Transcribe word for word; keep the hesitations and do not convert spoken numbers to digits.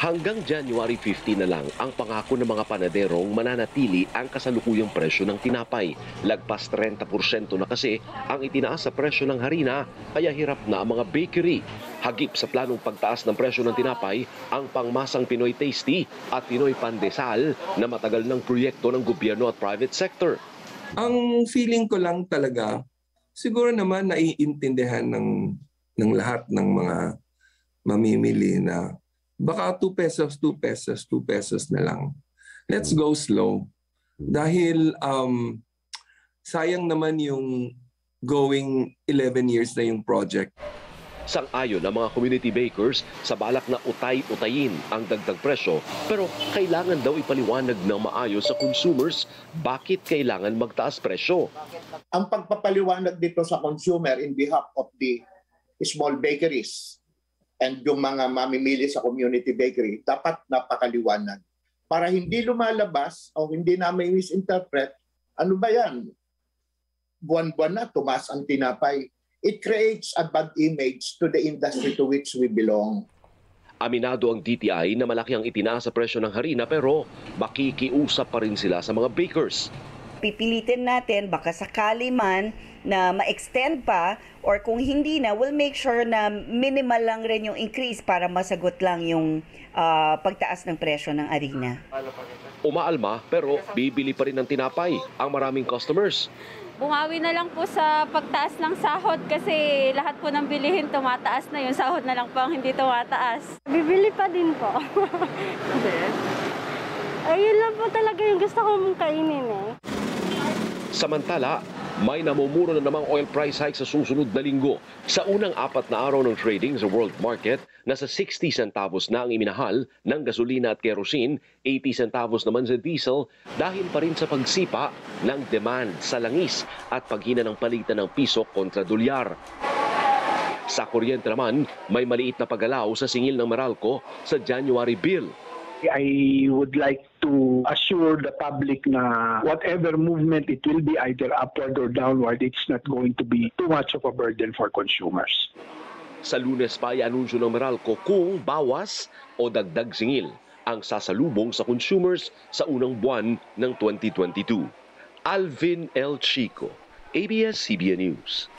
Hanggang January fifteen na lang ang pangako ng mga panaderong mananatili ang kasalukuyang presyo ng tinapay. Lagpas thirty porsyento na kasi ang itinaas sa presyo ng harina, kaya hirap na ang mga bakery. Hagip sa planong pagtaas ng presyo ng tinapay ang pangmasang Pinoy Tasty at Pinoy Pandesal na matagal ng proyekto ng gobyerno at private sector. Ang feeling ko lang talaga, siguro naman naiintindihan ng, ng lahat ng mga mamimili na baka two pesos, two pesos, two pesos na lang. Let's go slow. Dahil um, sayang naman yung going eleven years na yung project. Sang-ayon ang mga community bakers sa balak na utay-utayin ang dagdag presyo, pero kailangan daw ipaliwanag ng maayos sa consumers bakit kailangan magtaas presyo. Ang pagpapaliwanag dito sa consumer in behalf of the small bakeries and yung mga mamimili sa community bakery, dapat napakaliwanag. Para hindi lumalabas o hindi namin misinterpret, ano ba yan? Buwan-buwan na, tumaas ang tinapay. It creates a bad image to the industry to which we belong. Aminado ang D T I na malaki ang itinaas sa presyo ng harina, pero makikiusap pa rin sila sa mga bakers. Pipilitin natin, baka sakali man na ma-extend pa, or kung hindi na, we'll make sure na minimal lang rin yung increase para masagot lang yung uh, pagtaas ng presyo ng arena. Umaalma pero bibili pa rin ng tinapay ang maraming customers. Bumawi na lang po sa pagtaas ng sahod kasi lahat po ng bilihin tumataas na, yung sahod na lang po ang hindi tumataas. Bibili pa din po. Ayun lang po talaga yung gusto kong kainin eh. Samantala, may namumuro na namang oil price hike sa susunod na linggo. Sa unang apat na araw ng trading sa world market, nasa sixty centavos na ang iminahal ng gasolina at kerosene, eighty centavos naman sa diesel dahil pa rin sa pagsipa ng demand sa langis at paghina ng palitan ng piso kontra dolyar. Sa kuryente naman, may maliit na paggalaw sa singil ng Meralco sa January bill. I would like to assure the public na whatever movement it will be, either upward or downward, it's not going to be too much of a burden for consumers. Sa Lunes pa ay anunsyo ng Meralco kung bawas o dagdag singil ang sasalubong sa consumers sa unang buwan ng twenty twenty-two. Alvin L. Chico, A B S C B N News.